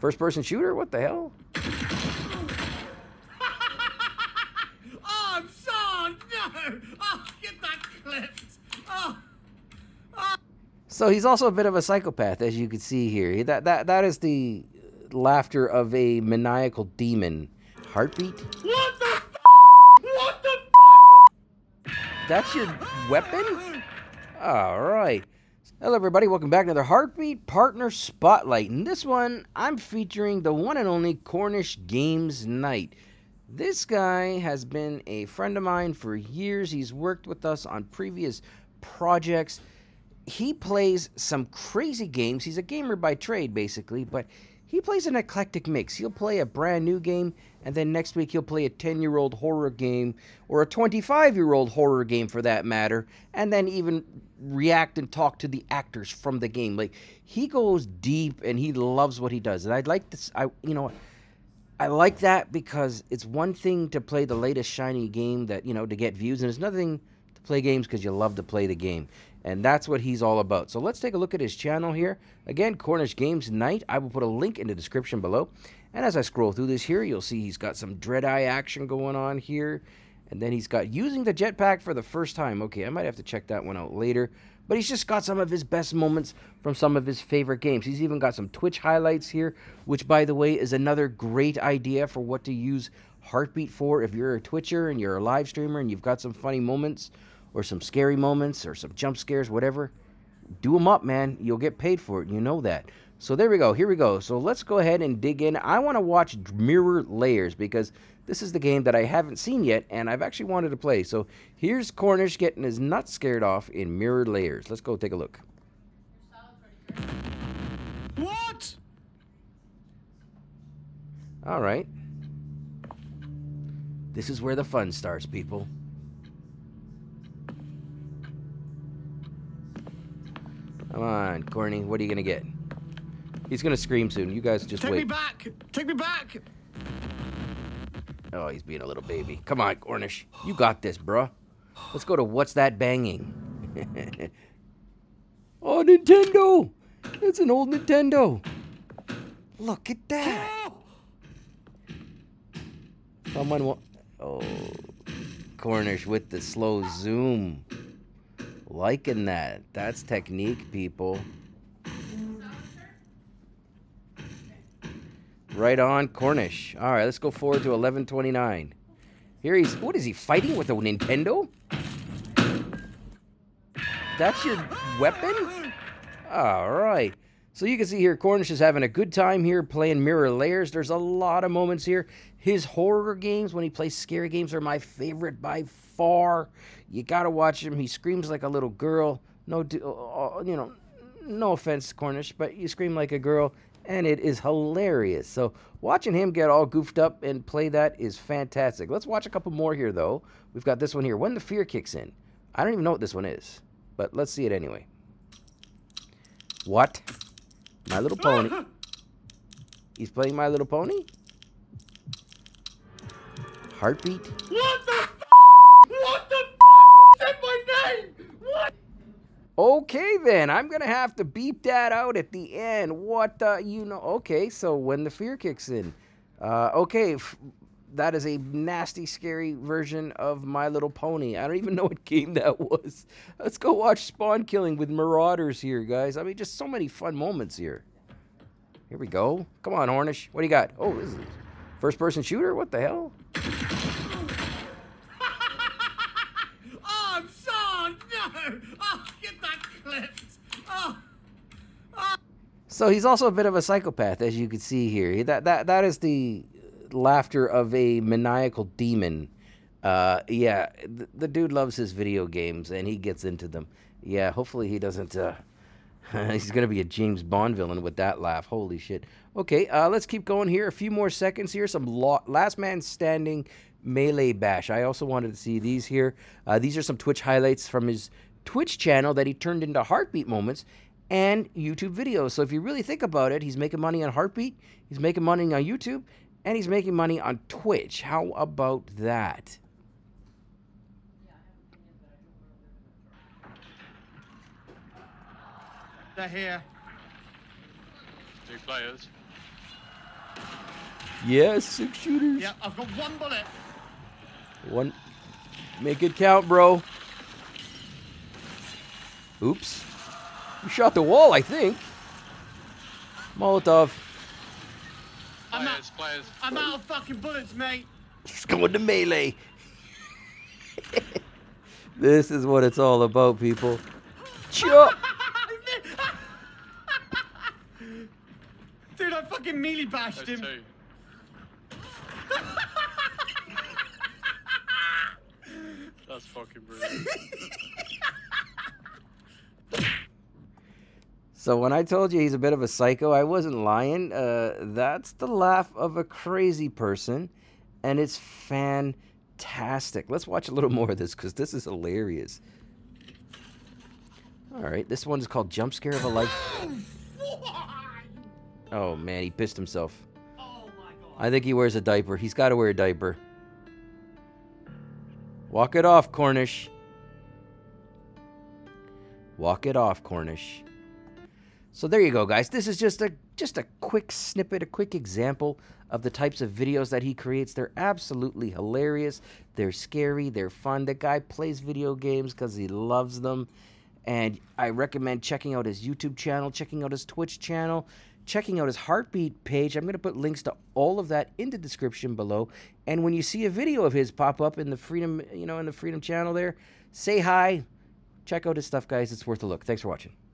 First person shooter? What the hell? Oh, I'm so no! Oh, get that clipped! Oh. Oh. So he's also a bit of a psychopath, as you can see here. That is the laughter of a maniacal demon. Heartbeat? What the f***? What the f***? That's your weapon? Alright. Hello everybody, welcome back to another Heartbeat Partner Spotlight. In this one, I'm featuring the one and only Cornish Games Night. This guy has been a friend of mine for years. He's worked with us on previous projects. He plays some crazy games. He's a gamer by trade, basically, but he plays an eclectic mix. He'll play a brand new game, and then next week he'll play a 10-year-old horror game, or a 25-year-old horror game for that matter, and then even react and talk to the actors from the game. Like, he goes deep and he loves what he does, and I like that, because it's one thing to play the latest shiny game that, you know, to get views, and it's another thing to play games because you love to play the game, and that's what he's all about. So let's take a look at his channel here. Again, Cornish Games Night. I will put a link in the description below, and as I scroll through this here, you'll see he's got some DreadEye action going on here. And then he's got using the jetpack for the first time. Okay, I might have to check that one out later. But he's just got some of his best moments from some of his favorite games. He's even got some Twitch highlights here, which, by the way, is another great idea for what to use Heartbeat for. If you're a Twitcher and you're a live streamer and you've got some funny moments or some scary moments or some jump scares, whatever, do them up, man. You'll get paid for it. You know that. So there we go. Here we go. So let's go ahead and dig in. I want to watch Mirror Layers, because this is the game that I haven't seen yet, and I've actually wanted to play. So here's Cornish getting his nuts scared off in Mirror Layers. Let's go take a look. What? All right. This is where the fun starts, people. Come on, Corny. What are you going to get? He's going to scream soon. You guys just wait. Take me back! Take me back! Oh, he's being a little baby. Come on, Cornish. You got this, bruh. Let's go to What's That Banging? Oh, Nintendo! It's an old Nintendo. Look at that. Someone will... Oh, Cornish with the slow zoom. Liking that. That's technique, people. Right on, Cornish. All right, let's go forward to 1129. Here he's... What is he, fighting with a Nintendo? That's your weapon? All right. So you can see here, Cornish is having a good time here playing Mirror Layers. There's a lot of moments here. His horror games, when he plays scary games, are my favorite by far. You got to watch him. He screams like a little girl. No, you know, no offense, Cornish, but you scream like a girl. And it is hilarious. So watching him get all goofed up and play that is fantastic. Let's watch a couple more here, though. We've got this one here, When the Fear Kicks In. I don't even know what this one is, but let's see it anyway. What? My Little Pony. He's playing My Little Pony? Heartbeat? What the f***? What the f***? Said my name? What? Okay, then. I'm going to have to beep that out at the end. What the, you know. Okay, so When the Fear Kicks In. Okay, that is a nasty, scary version of My Little Pony. I don't even know what game that was. Let's go watch Spawn Killing with Marauders here, guys. I mean, just so many fun moments here. Here we go. Come on, Cornish. What do you got? Oh, this is first-person shooter? What the hell? So he's also a bit of a psychopath, as you can see here. That is the laughter of a maniacal demon. Yeah, the dude loves his video games, and he gets into them. Yeah, hopefully he doesn't... he's going to be a James Bond villain with that laugh. Holy shit. Okay, let's keep going here. A few more seconds here. Some Last Man Standing Melee Bash. I also wanted to see these here. These are some Twitch highlights from his Twitch channel that he turned into Heartbeat moments and YouTube videos. So if you really think about it, he's making money on Heartbeat, he's making money on YouTube, and he's making money on Twitch. How about that? They're here. Two players. Yes, six shooters. Yeah, I've got one bullet. One. Make it count, bro. Oops. You shot the wall, I think. Molotov. I'm out of fucking bullets, mate. He's going to melee. This is what it's all about, people. Chop. Dude, I fucking melee bashed him. That's fucking brilliant. So when I told you he's a bit of a psycho, I wasn't lying. That's the laugh of a crazy person, and it's fantastic. Let's watch a little more of this, because this is hilarious. All right, this one's called Jump Scare of a Life. Oh, man, he pissed himself. Oh, my God. I think he wears a diaper. He's got to wear a diaper. Walk it off, Cornish. Walk it off, Cornish. So there you go, guys. This is just a quick snippet, a quick example of the types of videos that he creates. They're absolutely hilarious. They're scary. They're fun. The guy plays video games because he loves them. And I recommend checking out his YouTube channel, checking out his Twitch channel, checking out his Heartbeat page. I'm going to put links to all of that in the description below. And when you see a video of his pop up in the Freedom, you know, in the Freedom channel there, say hi. Check out his stuff, guys. It's worth a look. Thanks for watching.